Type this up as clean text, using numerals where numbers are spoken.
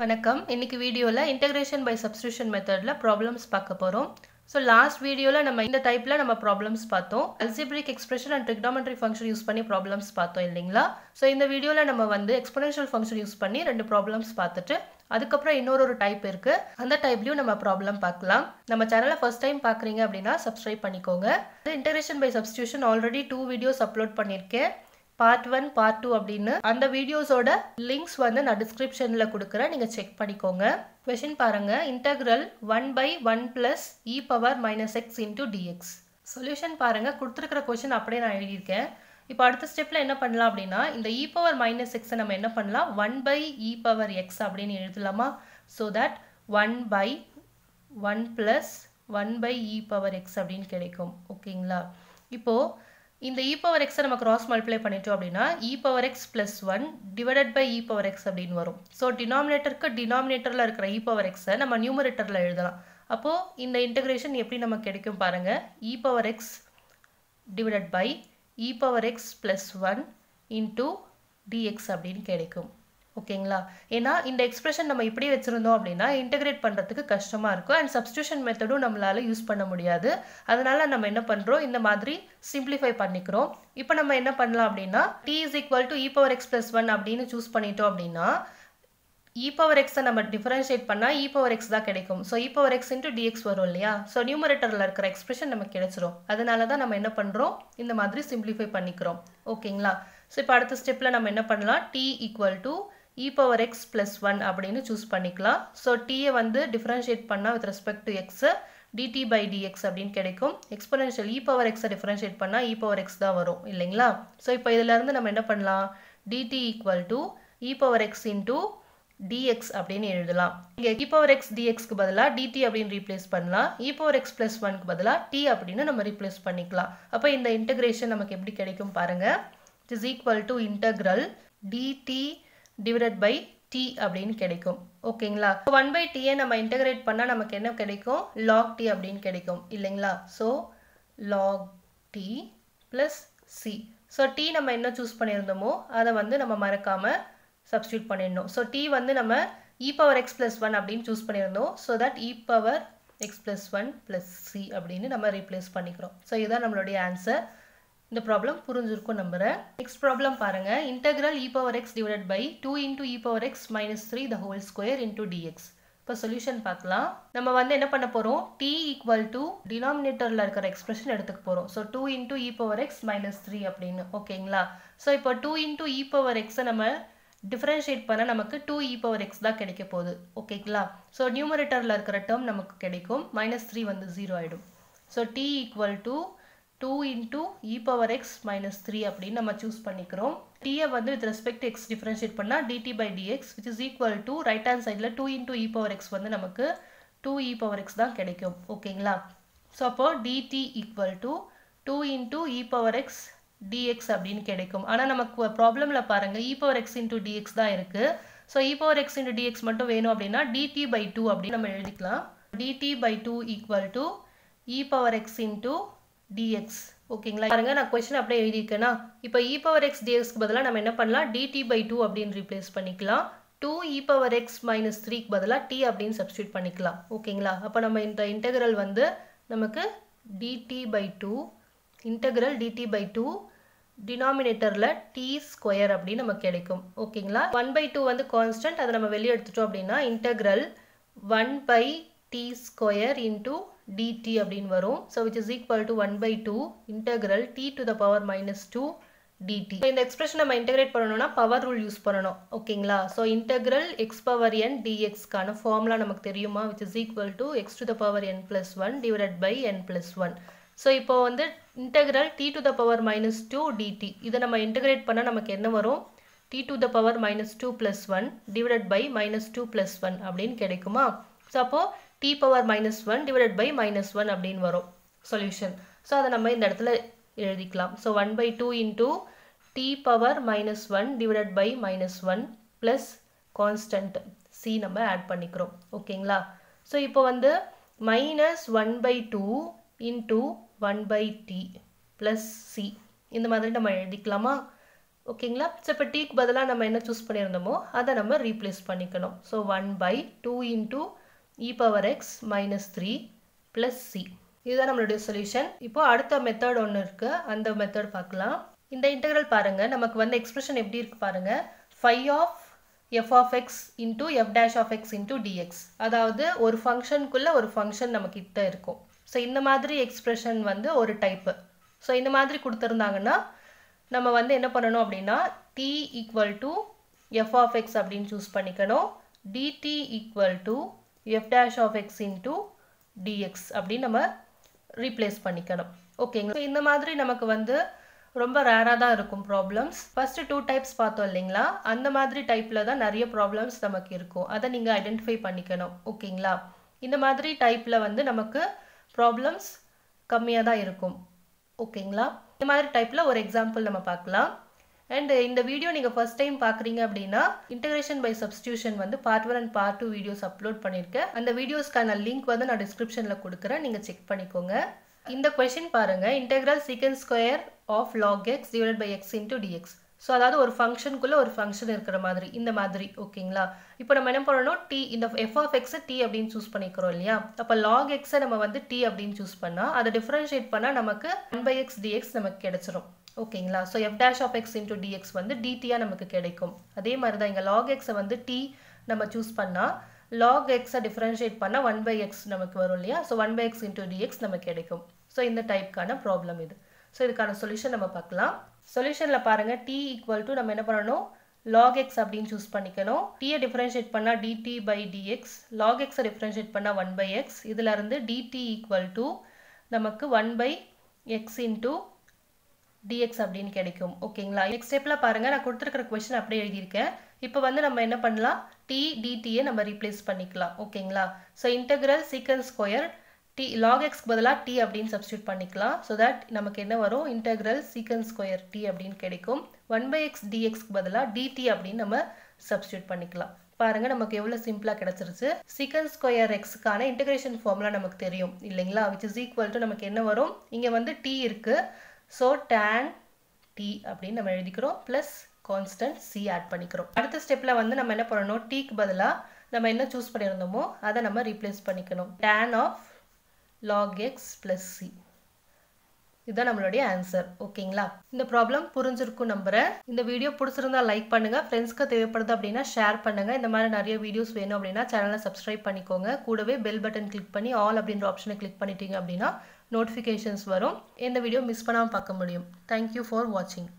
வணக்கம். இன்றைக்கி வீடியோவில் இன்டெக்ரேஷன் பை சப்ஸ்டிடியூஷன் மெத்தடில் ப்ராப்ளம்ஸ் பார்க்க போகிறோம். ஸோ லாஸ்ட் வீடியோவில் நம்ம இந்த டைப்பில் நம்ம ப்ராப்ளம்ஸ் பார்த்தோம். Algebraic expression and trigonometry function use பண்ணி ப்ராப்ளம்ஸ் பார்த்தோம் இல்லைங்களா. ஸோ இந்த வீடியோவில் நம்ம வந்து எக்ஸ்பொனென்ஷியல் ஃபங்க்ஷன் யூஸ் பண்ணி ரெண்டு ப்ராப்ளம்ஸ் பார்த்துட்டு அதுக்கப்புறம் இன்னொரு டைப் இருக்குது, அந்த டைப்லையும் நம்ம ப்ராப்ளம் பார்க்கலாம். நம்ம சேனலை ஃபர்ஸ்ட் டைம் பார்க்குறீங்க அப்படின்னா சப்ஸ்கிரைப் பண்ணிக்கோங்க. Integration by substitution already 2 videos upload பண்ணியிருக்கேன், Part 1, Part 2 அப்படின்னு. அந்த வீடியோஸோட லிங்க்ஸ் வந்து நான் டிஸ்கிரிப்ஷனில் கொடுக்குறேன், நீங்கள் செக் பண்ணிக்கோங்க. கொஷின் பாருங்கள், இன்டெக்ரல் 1/(1 + e⁻x) dx. சொல்யூஷன் பாருங்கள், கொடுத்துருக்கிற கொஷின் அப்படியே நான் எழுதியிருக்கேன். இப்போ அடுத்த ஸ்டெப்பில் என்ன பண்ணலாம் அப்படின்னா, இந்த e⁻x நம்ம என்ன பண்ணலாம், 1/e⁻x அப்படின்னு எழுதலாமா. ஸோ தட் 1/(1 + 1/e⁻x அப்படின்னு கிடைக்கும். ஓகேங்களா. இப்போது இந்த e⁻x நம்ம கிராஸ் மல்டிப்ளை பண்ணிட்டோம் அப்படின்னா e⁻x + 1 / e⁻x அப்படின்னு வரும். ஸோ டினாமினேட்டருக்கு டினாமினேட்டரில் இருக்கிற e⁻x நம்ம நியூமரேட்டரில் எழுதலாம். அப்போது இந்த இன்டெக்ரேஷன் எப்படி நமக்கு கிடைக்கும் பாருங்கள், e⁻x / e⁻x + 1 × dx அப்படின்னு கிடைக்கும். ஓகேங்களா. ஏன்னா இந்த எக்ஸ்பிரஷன் நம்ம இப்படியே வச்சுருந்தோம் அப்படின்னா இன்டெகிரேட் பண்ணுறதுக்கு கஷ்டமாக இருக்கும், அண்ட் சப்ஸ்டிடியூஷன் மெத்தடும் நம்மளால் யூஸ் பண்ண முடியாது. அதனால் நம்ம என்ன பண்ணுறோம், இந்த மாதிரி சிம்பிளிஃபை பண்ணிக்கிறோம். இப்போ நம்ம என்ன பண்ணலாம் அப்படின்னா, t = e⁻x + 1 அப்படின்னு சூஸ் பண்ணிட்டோம் அப்படின்னா e⁻x நம்ம டிஃபரன்ஷியேட் பண்ணால் e⁻x தான் கிடைக்கும். ஸோ e⁻x × dx வரும் இல்லையா. ஸோ நியூமரேட்டரில் இருக்கிற எக்ஸ்பிரஷன் நமக்கு கிடைச்சிரும். அதனால தான் நம்ம என்ன பண்ணுறோம், இந்த மாதிரி சிம்பிளிஃபை பண்ணிக்கிறோம். ஓகேங்களா. ஸோ இப்போ அடுத்த ஸ்டெப்பில் நம்ம என்ன பண்ணலாம், t = e⁻x + 1 அப்படின்னு சூஸ் பண்ணிக்கலாம். ஸோ டீயை வந்து டிஃப்ரென்ஷியேட் பண்ணால் with respect to X dt/dx அப்படின்னு கிடைக்கும். எக்ஸ்பொனென்ஷியல் e⁻x டிஃப்ரென்ஷியேட் பண்ணால் e⁻x தான் வரும் இல்லைங்களா. ஸோ இப்போ இதிலேருந்து நம்ம என்ன பண்ணலாம், dt = e⁻x × dx அப்படின்னு எழுதலாம். இங்கே e⁻x dxக்கு பதிலாக dt அப்படின்னு ரீப்ளேஸ் பண்ணலாம், e⁻x + 1க்கு பதிலாக t அப்படின்னு நம்ம ரீப்ளேஸ் பண்ணிக்கலாம். அப்போ இந்த இன்டெகிரேஷன் நமக்கு எப்படி கிடைக்கும் பாருங்கள், is equal to integral dt divided by t அப்படின்னு கிடைக்கும். ஓகேங்களா. 1/tயை நம்ம இன்டெகிரேட் பண்ணால் நமக்கு என்ன கிடைக்கும், log t அப்படின்னு கிடைக்கும் இல்லைங்களா. So log t + c. So t நம்ம என்ன சூஸ் பண்ணியிருந்தோமோ அதை வந்து நம்ம மறக்காமல் சப்ஸ்டியூட் பண்ணிடணும். ஸோ t வந்து நம்ம e⁻x + 1 அப்படின்னு சூஸ் பண்ணியிருந்தோம். ஸோ தட் e⁻x + 1 + c அப்படின்னு நம்ம ரீப்ளேஸ் பண்ணிக்கிறோம். ஸோ இதுதான் நம்மளுடைய ஆன்சர். இந்த ப்ராப்ளம் புரிஞ்சிருக்கும் நம்புகிறேன். நெக்ஸ்ட் ப்ராப்ளம் பாருங்கள், integral e⁻x / 2 × e⁻x - 3 whole square × dx. இப்போ சொல்யூஷன் பார்க்கலாம். நம்ம வந்து என்ன பண்ண போகிறோம், t = டினாமினேட்டரில் இருக்கிற எக்ஸ்பிரஷன் எடுத்துக்க போகிறோம். ஸோ 2 × e⁻x - 3 அப்படின்னு. ஓகேங்களா. ஸோ இப்போ 2 × e⁻x நம்ம டிஃப்ரென்ஷியேட் பண்ணால் நமக்கு 2e⁻x தான் கிடைக்க போகுது. ஓகேங்களா. ஸோ நியூமரேட்டரில் இருக்கிற டேர்ம் நமக்கு கிடைக்கும், -3 வந்து 0 ஆகிடும். ஸோ t = 2 × e⁻x - 3 அப்படின்னு நம்ம சூஸ் பண்ணிக்கிறோம். டீயை வந்து வித் ரெஸ்பெக்ட் எக்ஸ் டிஃபரன்ஷியேட் பண்ணால் dt/dx which is equal to right hand சைடில் 2 × e⁻x வந்து நமக்கு 2e⁻x தான் கிடைக்கும். ஓகேங்களா. ஸோ அப்போது dt = 2 × e⁻x dx அப்படின்னு கிடைக்கும். ஆனால் நமக்கு ப்ராப்ளமில் பாருங்கள் e⁻x × dx தான் இருக்குது. ஸோ e⁻x × dx மட்டும் வேணும் அப்படின்னா dt/2 அப்படின்னு நம்ம எழுதிக்கலாம். dt/2 = e⁻x × dx. ஓகேங்களா. பாருங்க, நான் கொஸ்டின் அப்படியே எழுதியிருக்கேன்னா இப்போ e⁻x dxக்கு பதிலாக நம்ம என்ன பண்ணலாம், dt/2 அப்படின்னு ரீப்ளேஸ் பண்ணிக்கலாம். 2e⁻x - 3க்கு பதிலாக t அப்படின்னு சப்ஸ்டியூட் பண்ணிக்கலாம். ஓகேங்களா. அப்போ நம்ம இந்த இன்டெக்ரல் வந்து நமக்கு dt/2 டினாமினேட்டரில் t² அப்படின்னு நமக்கு கிடைக்கும். ஓகேங்களா. 1/2 வந்து கான்ஸ்டன்ட், அதை நம்ம வெளியே எடுத்துட்டோம் அப்படின்னா இன்டெக்ரல் 1/t² × dt அப்படின்னு வரும். So which is equal to 1/2 integral t ⁻²dt. இந்த எக்ஸ்பிரஷன் நம்ம இன்டெகிரேட் பண்ணணும்னா பவர் ரூல் யூஸ் பண்ணணும். ஓகேங்களா. ஸோ integral x/n dxக்கான ஃபார்முலா நமக்கு தெரியுமா, which is equal to x⁻n + 1 / n + 1. So இப்போ வந்து இன்டெக்ரல் t⁻2 dt இதை நம்ம இன்டெகிரேட் பண்ணால் நமக்கு என்ன வரும், t⁻2 + 1 / (−2 + 1 அப்படின்னு கிடைக்குமா. ஸோ அப்போது t⁻-1 / (−1) அப்படின்னு வரும் சொல்யூஷன். ஸோ அதை நம்ம இந்த இடத்துல எழுதிக்கலாம். ஸோ 1/2 × t⁻-1 / (−1) கான்ஸ்டன்ட் c நம்ம ஆட் பண்ணிக்கிறோம். ஓகேங்களா. ஸோ இப்போ வந்து -1/2 × 1/t + c இந்த மாதிரி நம்ம எழுதிக்கலாமா. ஓகேங்களா. ஸோ இப்போ டீக்கு பதிலாக நம்ம என்ன சூஸ் பண்ணியிருந்தோமோ அதை நம்ம ரீப்ளேஸ் பண்ணிக்கணும். So 1/2 × e⁻³ plus C. இதுதான் நம்மளுடைய சொல்யூஷன். இப்போ அடுத்த மெத்தட் ஒன்று இருக்குது, அந்த மெத்தட் பார்க்கலாம். இந்த இன்டெக்ரல் பாருங்கள், நமக்கு வந்து எக்ஸ்பிரஷன் எப்படி இருக்குது பாருங்கள். 5 of f(x) × f' (x) × dx. அதாவது ஒரு ஃபங்க்ஷனுக்குள்ளே ஒரு ஃபங்க்ஷன் நமக்கு கிட்ட இருக்கும். ஸோ இந்த மாதிரி எக்ஸ்பிரஷன் வந்து ஒரு டைப்பு. ஸோ இந்த மாதிரி கொடுத்துருந்தாங்கன்னா நம்ம வந்து என்ன பண்ணணும் அப்படின்னா t = f(x) அப்படின்னு சூஸ் பண்ணிக்கணும், dt = f'(x) × dx அப்படின்னு நம்ம ரீப்ளேஸ் பண்ணிக்கணும். ஓகேங்க. ஸோ இந்த மாதிரி நமக்கு வந்து ரொம்ப ரேராக தான் இருக்கும் ப்ராப்ளம்ஸ். ஃபஸ்ட்டு 2 டைப்ஸ் பார்த்தோம் இல்லைங்களா, அந்த மாதிரி டைப்பில் தான் நிறைய ப்ராப்ளம்ஸ் நமக்கு இருக்கும். அதை நீங்கள் ஐடென்டிஃபை பண்ணிக்கணும். ஓகேங்களா. இந்த மாதிரி டைப்பில் வந்து நமக்கு ப்ராப்ளம்ஸ் கம்மியாக தான் இருக்கும். ஓகேங்களா. இந்த மாதிரி டைப்பில் ஒரு எக்ஸாம்பிள் நம்ம பார்க்கலாம். அண்ட் இந்த வீடியோ நீங்கள் ஃபஸ்ட் டைம் பார்க்குறீங்க அப்படின்னா இன்டெகிரேஷன் பை சப்ஸ்டியூஷன் வந்து part 1 and part 2 videos upload பண்ணியிருக்கேன். அந்த வீடியோஸ்க்கான லிங்க் வந்து நான் டிஸ்கிரிப்ஷனில் கொடுக்குறேன், நீங்கள் செக் பண்ணிக்கோங்க. இந்த கொஷின் பாருங்கள், integral sec²(log x) / x × dx. So அதாவது ஒரு ஃபங்க்ஷனுக்குள்ளே ஒரு ஃபங்க்ஷன் இருக்கிற மாதிரி இந்த மாதிரி. ஓகேங்களா. இப்போ நம்ம என்ன பண்ணணும், டி இந்த f(x)-ஐ டி அப்படின்னு சூஸ் பண்ணிக்கிறோம் இல்லையா. அப்போ log x-ஐ நம்ம வந்து டி அப்படின்னு சூஸ் பண்ணால் அதை டிஃப்ரென்ஷியேட் பண்ணால் நமக்கு 1/x dx நமக்கு கிடைச்சிரும். ஓகேங்களா. ஸோ f'(x) × dx வந்து dtயாக நமக்கு கிடைக்கும். அதே மாதிரி தான் இங்கே log x-ஐ வந்து டி நம்ம சூஸ் பண்ணால் log x-ஐ டிஃப்ரென்ஷியேட் பண்ணால் 1/x நமக்கு வரும் இல்லையா. ஸோ 1/x × dx நமக்கு கிடைக்கும். ஸோ இந்த டைப்க்கான ப்ராப்ளம் இது. ஸோ இதுக்கான சொல்யூஷன் நம்ம பார்க்கலாம். சொல்யூஷனில் பாருங்கள், t = நம்ம என்ன பண்ணணும், log x அப்படின்னு சூஸ் பண்ணிக்கணும். t-ஐ டிஃப்ரென்ஷியேட் பண்ணால் dt/dx, log x-ஐ டிஃப்ரென்ஷியேட் பண்ணால் 1/x. இதில் இருந்து dt = நமக்கு 1/x × dx அப்படின்னு கிடைக்கும். ஓகேங்களா. நெக்ஸ்ட் ஸ்டெப்பில் பாருங்கள், நான் கொடுத்துருக்கிற கொஸ்டின் அப்படியே எழுதியிருக்கேன். இப்போ வந்து நம்ம என்ன பண்ணலாம், t dt-ஐ நம்ம ரீப்ளேஸ் பண்ணிக்கலாம். ஓகேங்களா. ஸோ இன்டெக்ரல் sec²(log x)க்கு பதிலாக t அப்படின்னு சப்ஸ்டியூட் பண்ணிக்கலாம். ஸோ தட் நமக்கு என்ன வரும், இன்டெக்ரல் sec²t அப்படின்னு கிடைக்கும். 1/x dx-க்கு பதிலாக dt அப்படின்னு நம்ம சப்ஸ்டியூட் பண்ணிக்கலாம். பாருங்கள் நமக்கு எவ்வளோ சிம்பிளாக கிடச்சிருச்சு. sec²x-க்கான இன்டெகிரேஷன் ஃபார்முலா நமக்கு தெரியும் இல்லைங்களா, which is equal to நமக்கு என்ன வரும், இங்கே வந்து t இருக்குது. ஸோ tan t அப்படின்னு நம்ம எழுதிக்கிறோம், ப்ளஸ் கான்ஸ்டன்ட் c ஆட் பண்ணிக்கிறோம். அடுத்த ஸ்டெப்பில் வந்து நம்ம என்ன பண்ணணும், tக்கு பதிலாக நம்ம என்ன சூஸ் பண்ணியிருந்தோமோ அதை நம்ம ரீப்ளேஸ் பண்ணிக்கணும். tan of log x + c. இதுதான் நம்மளுடைய ஆன்சர். ஓகேங்களா. இந்த ப்ராப்ளம் புரிஞ்சிருக்கும் நம்புகிறேன். இந்த வீடியோ பிடிச்சிருந்தா லைக் பண்ணுங்கள், ஃப்ரெண்ட்ஸ்க்கு தேவைப்படுது அப்படின்னா ஷேர் பண்ணுங்கள். இந்த மாதிரி நிறைய வீடியோஸ் வேணும் அப்படின்னா சேனலை சப்ஸ்கிரைப் பண்ணிக்கோங்க. கூடவே பெல் பட்டன் கிளிக் பண்ணி ஆல் அப்படின்ற ஆப்ஷனை கிளிக் பண்ணிட்டீங்க அப்படின்னா நோட்டிஃபிகேஷன்ஸ் வரும். இந்த வீடியோ மிஸ் பண்ணாமல் பார்க்க முடியும். தேங்க்யூ ஃபார் வாட்சிங்.